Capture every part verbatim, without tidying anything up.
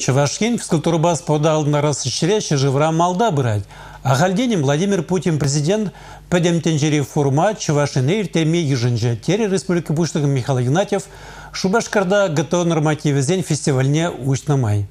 Чăваш Ен физкультурбас подалдына рассыщерящи жыврам малда бырать. Ахальденем Владимир Путин президент пэдемтенчери форума Чăваш Ен иртеме ежинче. Тере республика пуштыгы Михаил Игнатьев Шупашкарда ГТО нормативизен фестивальне учтна май.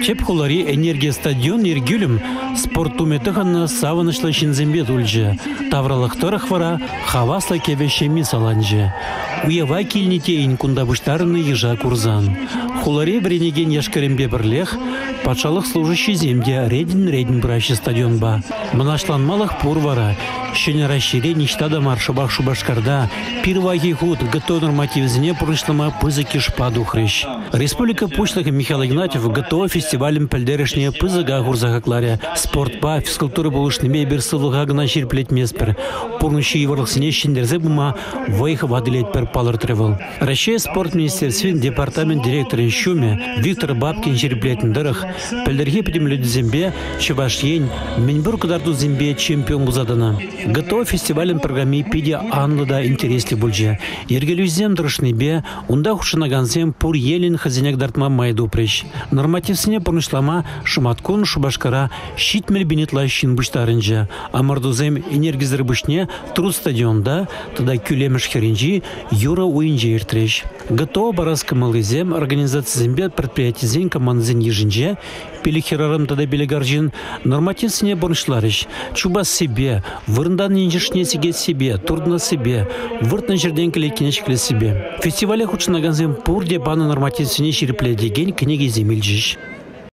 Чепхулари энергия стадион иргюлем спортуметыханна савынышлы шинзембет ульже. Тавралыхтыры хвара хавасла кевешеми саланже. Уева кильнитейн кундабыштарны ежа курзан. Хулари бренеген яшкарембе бірлех, патшалық служащий земде редин-редин браще стадион ба. Мынашланмалых пурвара, шыны расширен иштада маршабах Шупашкарда, пирваги худ ГТО нормативзіне пұрышлама пызыки шпаду хрыщ. Республика пушлығы Михаил Игнатьев ГТО фестивалем пальдерешне пызыга гурзаға кларя. Спортпа, физкультуры болышныме берсылыға гына жерплет меспер. Пұрныши еварлықсіне шындерзе бұма вайх вадылет пер палыр тревел. Россия спорт министерствен департамент директор Шуме Виктор Бабкин жерплетін дырых. Пельдерге педемлюді зембе Чăваш Ен мінбір кыдарду зембе чемпион бузадына. ГТО фестивален программе пиде анлыда интересли бульже. Ергелюзден дырышнебе унда хушынаганзем пур елін хазинек дартма майду прыщ. Нормативсіне пұрнышлама шуматкун Шупашкара щитмель бенетлащин бұштарынже. Амардузем энергизір бұшне труд стадионда тада күлеміш херінжи юра уинже иртреш. ГТО барасқы малызем организация зембе предприятизен командзен ежінже пелихерарым тада белегаржин нормативсіне бұрнышларыш. Чубас себе, вырындан енжішне сеге себе, турдна себе, выртна жерден келе кенешкле себе. Фестивале худшынаганзем пурде баны нормативсіне шерепле деген книги земельжиш.